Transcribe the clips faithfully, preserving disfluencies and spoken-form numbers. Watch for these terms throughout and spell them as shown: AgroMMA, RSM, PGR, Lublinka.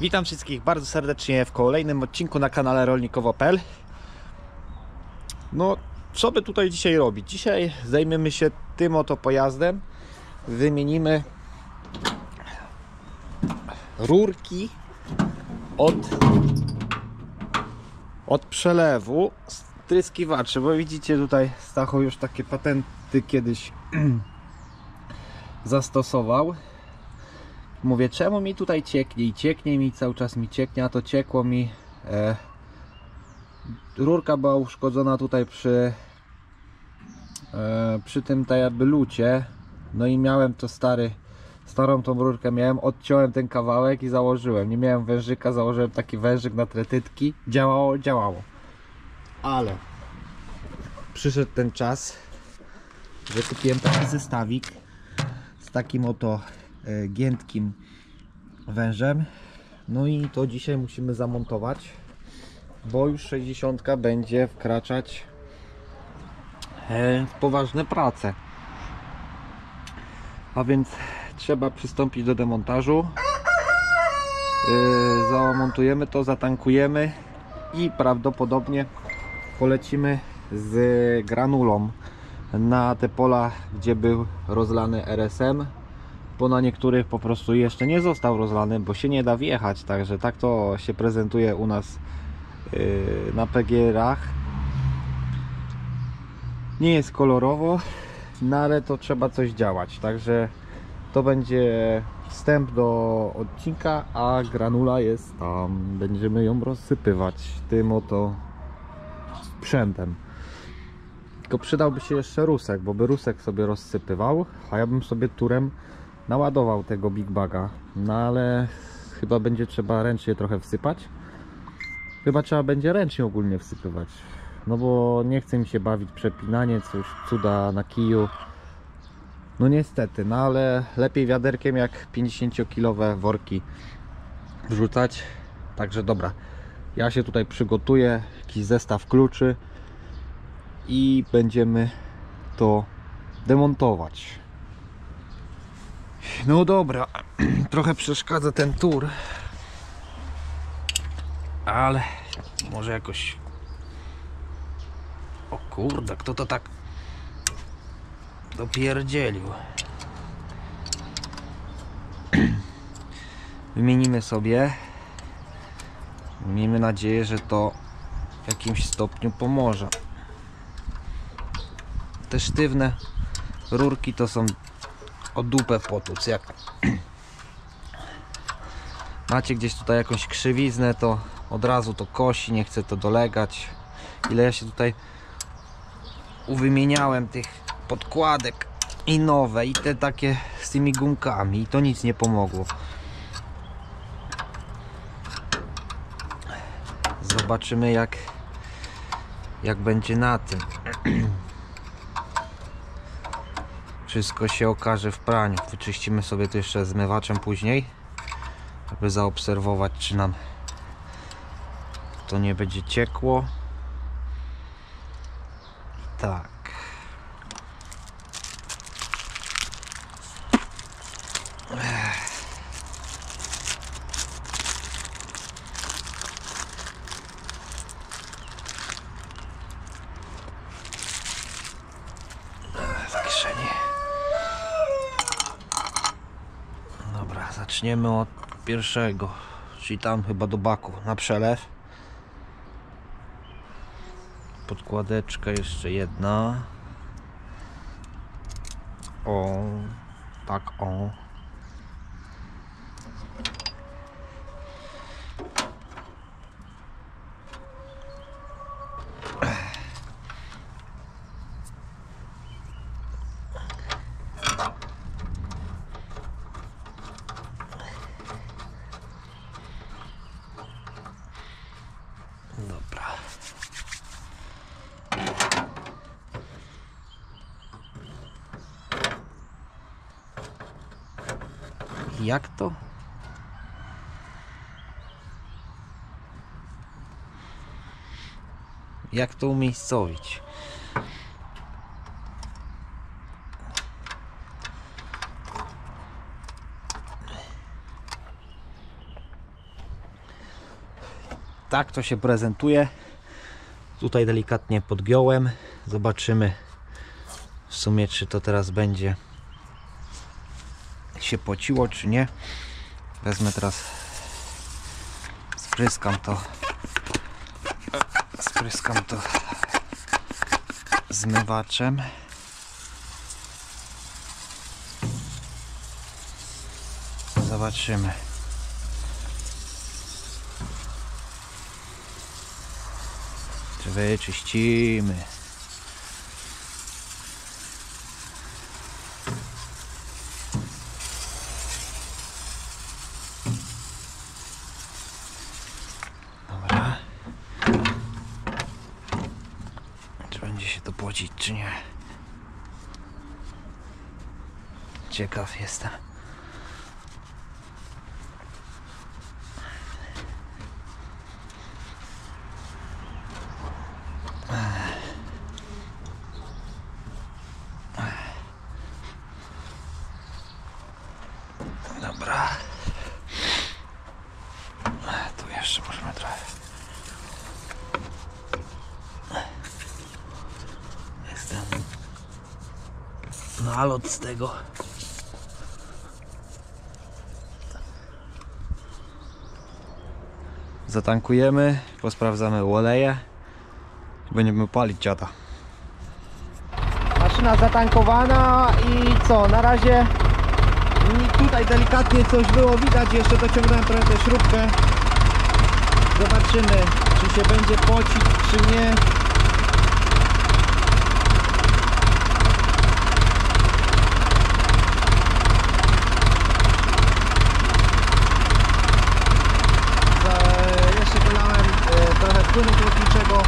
Witam wszystkich bardzo serdecznie w kolejnym odcinku na kanale Rolnikowo kropka pe el. No, co by tutaj dzisiaj robić? Dzisiaj zajmiemy się tym oto pojazdem. Wymienimy rurki od, od przelewu stryskiwaczy, bo widzicie tutaj Stacho już takie patenty kiedyś zastosował. Mówię, czemu mi tutaj cieknie i cieknie mi, cały czas mi cieknie, a to ciekło mi. E, rurka była uszkodzona tutaj przy e, przy tym tak jakby lucie. No i miałem to stary, starą tą rurkę miałem, odciąłem ten kawałek i założyłem. Nie miałem wężyka, założyłem taki wężyk na tretytki. Działało, działało. Ale przyszedł ten czas, że kupiłem taki zestawik z takim oto giętkim wężem. No i to dzisiaj musimy zamontować, bo już sześćdziesiątka będzie wkraczać w poważne prace, a więc trzeba przystąpić do demontażu. Zamontujemy to, zatankujemy i prawdopodobnie polecimy z granulą na te pola, gdzie był rozlany R S M, bo na niektórych po prostu jeszcze nie został rozlany, bo się nie da wjechać. Także tak to się prezentuje u nas yy, na P G erach. Nie jest kolorowo, no ale to trzeba coś działać. Także to będzie wstęp do odcinka, a granula jest tam. Będziemy ją rozsypywać tym oto sprzętem. Tylko przydałby się jeszcze rusek, bo by rusek sobie rozsypywał, a ja bym sobie turem naładował tego big baga. No ale chyba będzie trzeba ręcznie trochę wsypać. Chyba trzeba będzie ręcznie ogólnie wsypywać, no bo nie chce mi się bawić przepinanie, coś cuda na kiju. No niestety, no ale lepiej wiaderkiem jak pięćdziesięciokilowe worki wrzucać. Także dobra, ja się tutaj przygotuję, jakiś zestaw kluczy i będziemy to demontować. No dobra, trochę przeszkadza ten tur, ale może jakoś... O kurde, kto to tak dopierdzielił? Wymienimy sobie. Miejmy nadzieję, że to w jakimś stopniu pomoże. Te sztywne rurki to są o dupę potuc. Jak macie gdzieś tutaj jakąś krzywiznę, to od razu to kosi, nie chce to dolegać. Ile ja się tutaj uwymieniałem tych podkładek, i nowe, i te takie z tymi gumkami, i to nic nie pomogło. Zobaczymy jak jak będzie na tym. Wszystko się okaże w praniu. Wyczyścimy sobie to jeszcze zmywaczem później, żeby zaobserwować, czy nam to nie będzie ciekło. Tak. Zaczniemy od pierwszego, czyli tam chyba do baku, na przelew. Podkładeczka jeszcze jedna. O, tak o. Jak to? Jak to umiejscowić? Tak to się prezentuje. Tutaj delikatnie podgiąłem. Zobaczymy w sumie, czy to teraz będzie się pociło, czy nie. Wezmę teraz, spryskam to, spryskam to zmywaczem. Zobaczymy. Czy wyczyścimy. Dobra. Czy będzie się to płocić, czy nie? Ciekaw jestem. Nalot z tego. Zatankujemy, posprawdzamy oleje. Będziemy palić dziada. Maszyna zatankowana i co? Na razie tutaj delikatnie coś było widać. Jeszcze dociągnąłem trochę tę śrubkę. Zobaczymy, czy się będzie pocić, czy nie. Płynu lotniczego,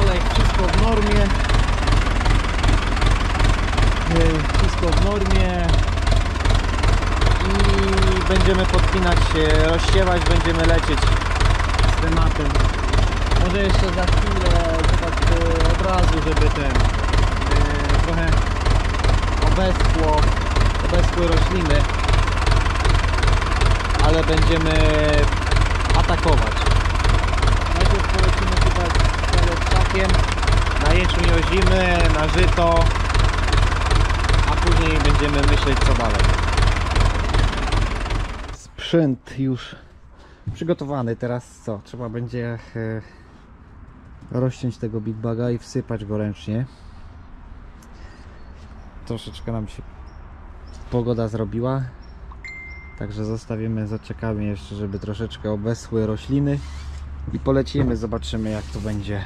olej, wszystko w normie, wszystko w normie i będziemy podpinać się, rozsiewać, będziemy lecieć z tematem. Może jeszcze za chwilę, tak od razu, żeby ten trochę obeschło, obeschły rośliny, ale będziemy atakować. Polecimy tutaj ptakiem, na jęczmień ozimy, na żyto, a później będziemy myśleć co dalej. Sprzęt już przygotowany, teraz co? Trzeba będzie rozciąć tego big baga i wsypać go ręcznie. Troszeczkę nam się pogoda zrobiła, także zostawimy, zaczekamy jeszcze, żeby troszeczkę obeschły rośliny. I polecimy, zobaczymy jak to będzie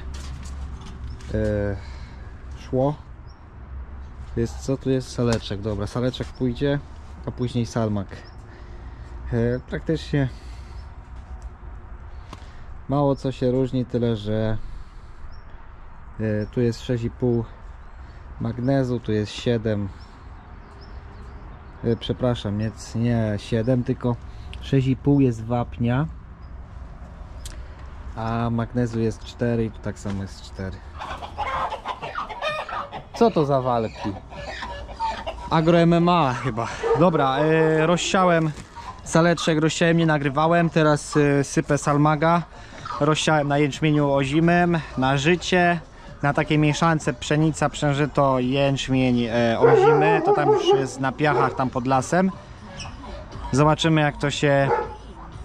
yy, szło. Tu jest, co tu jest? Saleczek. Dobra, saleczek pójdzie, a później salmak. Yy, praktycznie mało co się różni, tyle że yy, tu jest sześć i pół magnezu, tu jest siedem. Yy, przepraszam, nie, nie siedem, tylko sześć i pół jest wapnia. A magnezu jest cztery i tu tak samo jest cztery. Co to za walki? AgroMMA chyba. Dobra, yy, rozsiałem saleczek, rozsiałem, nie nagrywałem. Teraz yy, sypę salmaga. Rozsiałem na jęczmieniu ozimym, na życie. Na takiej mieszance pszenica, pszenżyto, jęczmień yy, ozimy. To tam już jest na piachach, tam pod lasem. Zobaczymy jak to się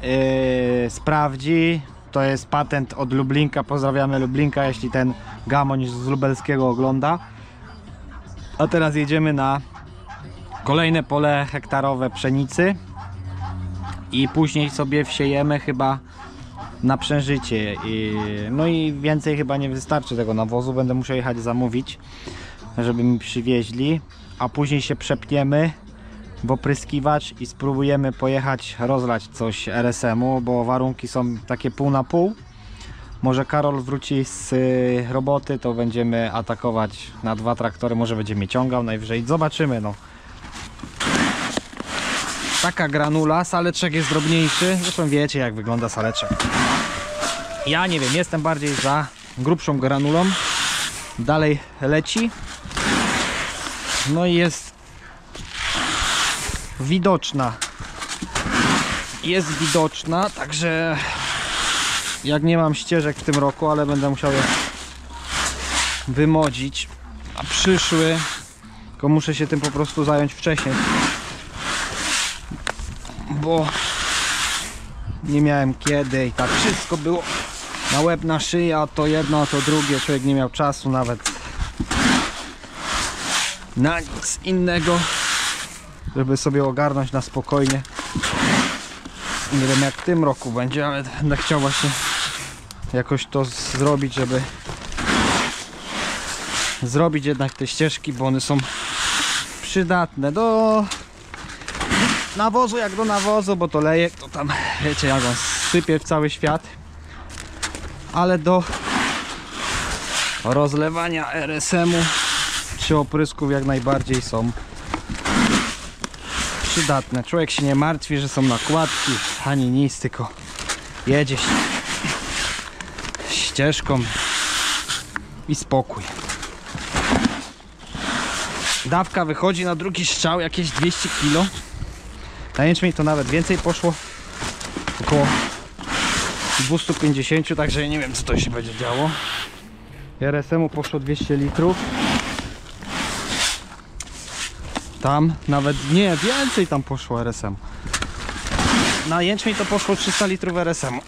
yy, sprawdzi. To jest patent od Lublinka, pozdrawiamy Lublinka, jeśli ten gamoń z lubelskiego ogląda. A teraz jedziemy na kolejne pole hektarowe pszenicy i później sobie wsiejemy chyba na pszenżycie. I, no i więcej chyba nie wystarczy tego nawozu, będę musiał jechać zamówić, żeby mi przywieźli, a później się przepniemy w opryskiwacz i spróbujemy pojechać rozlać coś R S M u, bo warunki są takie pół na pół. Może Karol wróci z roboty, to będziemy atakować na dwa traktory, może będzie mnie ciągał najwyżej, zobaczymy. No taka granula, saleczek jest drobniejszy, zresztą wiecie jak wygląda saleczek. Ja nie wiem, jestem bardziej za grubszą granulą. Dalej leci, no i jest widoczna, jest widoczna, także Jak nie mam ścieżek w tym roku, ale będę musiał je wymodzić. A przyszły, tylko muszę się tym po prostu zająć wcześniej, bo nie miałem kiedy i tak wszystko było na łeb, na szyję, a to jedno, a to drugie. Człowiek nie miał czasu nawet na nic innego, żeby sobie ogarnąć na spokojnie. Nie wiem, jak w tym roku będzie, ale będę chciał właśnie jakoś to zrobić, żeby zrobić jednak te ścieżki, bo one są przydatne do nawozu, jak do nawozu, bo to lejek, to tam wiecie, jak on sypie w cały świat, ale do rozlewania R S M u czy oprysków jak najbardziej są przydatne. Człowiek się nie martwi, że są nakładki ani nic, tylko jedzie się ścieżką i spokój. Dawka wychodzi na drugi strzał jakieś dwieście kilo. Na jęczmień to nawet więcej poszło, około dwieście pięćdziesiąt, także nie wiem, co to się będzie działo. R S M u poszło dwieście litrów. Tam nawet nie, więcej tam poszło R S M. Na jęczmień to poszło trzysta litrów R S M u.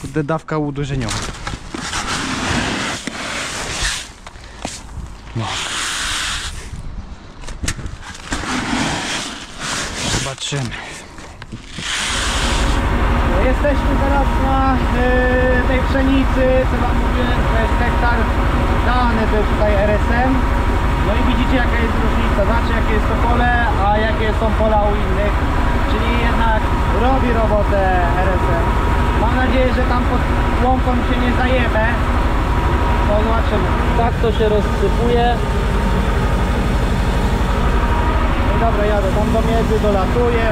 Kurde, dawka uderzeniowa. No. Zobaczymy. No, jesteśmy teraz na yy, tej pszenicy, co wam mówiłem, to jest hektar dany, to jest tutaj R S M. No i widzicie, jaka jest różnica, znaczy jakie jest to pole, a jakie są pola u innych. Czyli jednak robi robotę R S M. Mam nadzieję, że tam pod łąką się nie zajebę. No zobaczymy. Tak to się rozsypuje. No dobra, jadę tam do miedzy, dolatuję.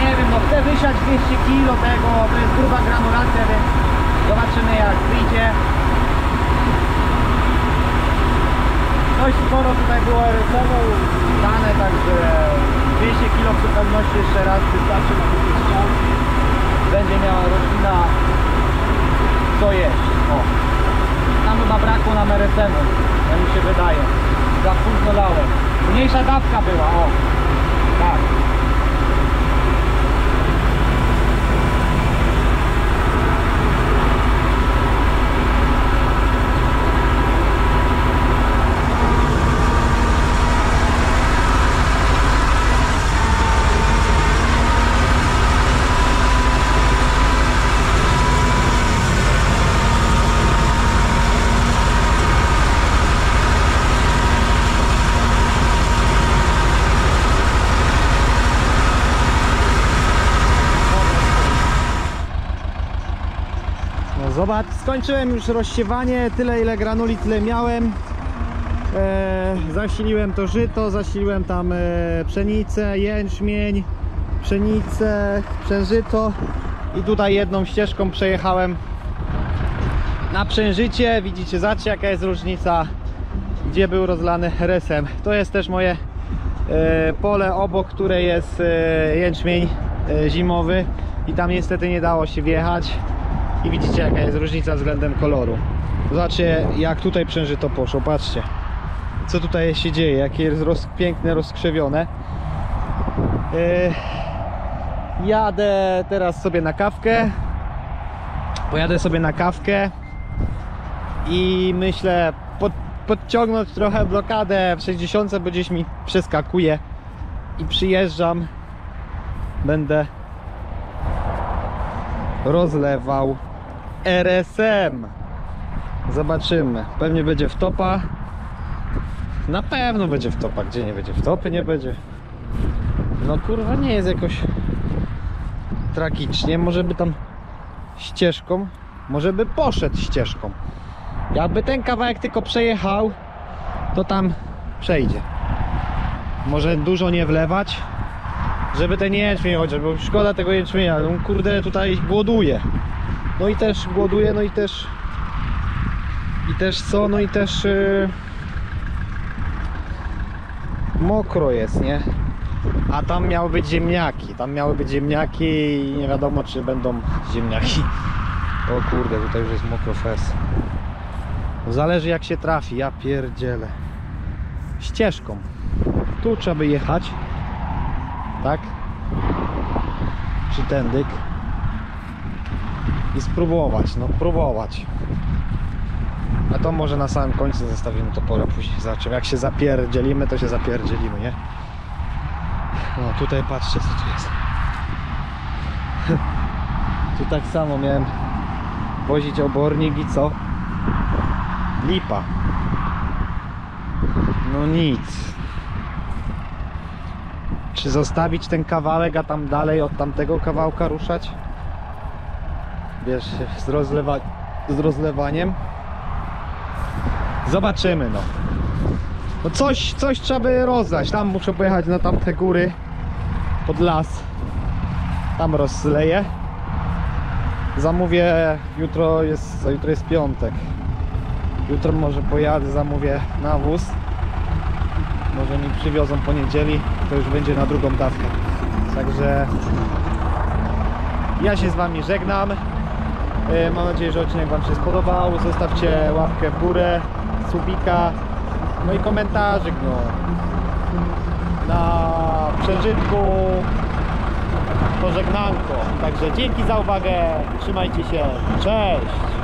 Nie wiem, no chcę wysiać dwieście kilo tego, to jest gruba granulacja, więc zobaczymy, jak wyjdzie. Dość sporo tutaj było R S M u dane, także dwieście kilo w zupełności jeszcze raz wystarczy na drugi strzał. Będzie miała rodzina co jeść. O. Tam chyba brakło nam R S M u, jak mi się wydaje. Za późno dałem. Mniejsza dawka była, o. Tak. Zobacz, skończyłem już rozsiewanie, tyle ile granuli, tyle miałem. E, zasiliłem to żyto, zasiliłem tam e, pszenicę, jęczmień, pszenicę, przężyto i tutaj jedną ścieżką przejechałem na przężycie. Widzicie, zobaczcie, jaka jest różnica, gdzie był rozlany R S M. To jest też moje e, pole, obok które jest e, jęczmień e, zimowy i tam niestety nie dało się wjechać. I widzicie, jaka jest różnica względem koloru. Zobaczcie, jak tutaj przężyto poszło, patrzcie co tutaj się dzieje, jakie jest roz... piękne, rozkrzewione. yy... Jadę teraz sobie na kawkę. Pojadę sobie na kawkę i myślę pod... podciągnąć trochę blokadę w sześćdziesiątce, bo gdzieś mi przeskakuje. I przyjeżdżam, będę rozlewał R S M. Zobaczymy. Pewnie będzie wtopa. Na pewno będzie wtopa. Gdzie nie będzie wtopy, nie będzie. No kurwa, nie jest jakoś tragicznie. Może by tam ścieżką, może by poszedł ścieżką. Jakby ten kawałek tylko przejechał, to tam przejdzie. Może dużo nie wlewać, żeby ten jęczmień chociaż, bo szkoda tego jęczmienia, no kurde, tutaj głoduje. No i też głoduje, no i też i też co, no i też yy... mokro jest, nie? A tam miały być ziemniaki, tam miały być ziemniaki i nie wiadomo, czy będą ziemniaki. O kurde, tutaj już jest mokro fest. Zależy jak się trafi, ja pierdzielę. Ścieżką. Tu trzeba by jechać. Tak? Czy tędyk. I spróbować, no próbować. A to może na samym końcu zostawimy toporę, później zobaczymy. Jak się zapierdzielimy, to się zapierdzielimy, nie? No tutaj patrzcie co tu jest. Tu tak samo miałem wozić obornik i co? Lipa. No nic. Czy zostawić ten kawałek, a tam dalej od tamtego kawałka ruszać? Wiesz, z, rozlewa... z rozlewaniem? Zobaczymy, no. No coś, coś trzeba by rozdać. Tam muszę pojechać na tamte góry pod las. Tam rozleję. Zamówię, jutro jest, jutro jest piątek. Jutro może pojadę, zamówię nawóz. Może mi przywiozą po niedzieli, to już będzie na drugą dawkę. Także ja się z wami żegnam. Mam nadzieję, że odcinek wam się spodobał. Zostawcie łapkę w górę, subika, no i komentarzyk, no. Na przeżytku pożegnanko. Także dzięki za uwagę, trzymajcie się, cześć!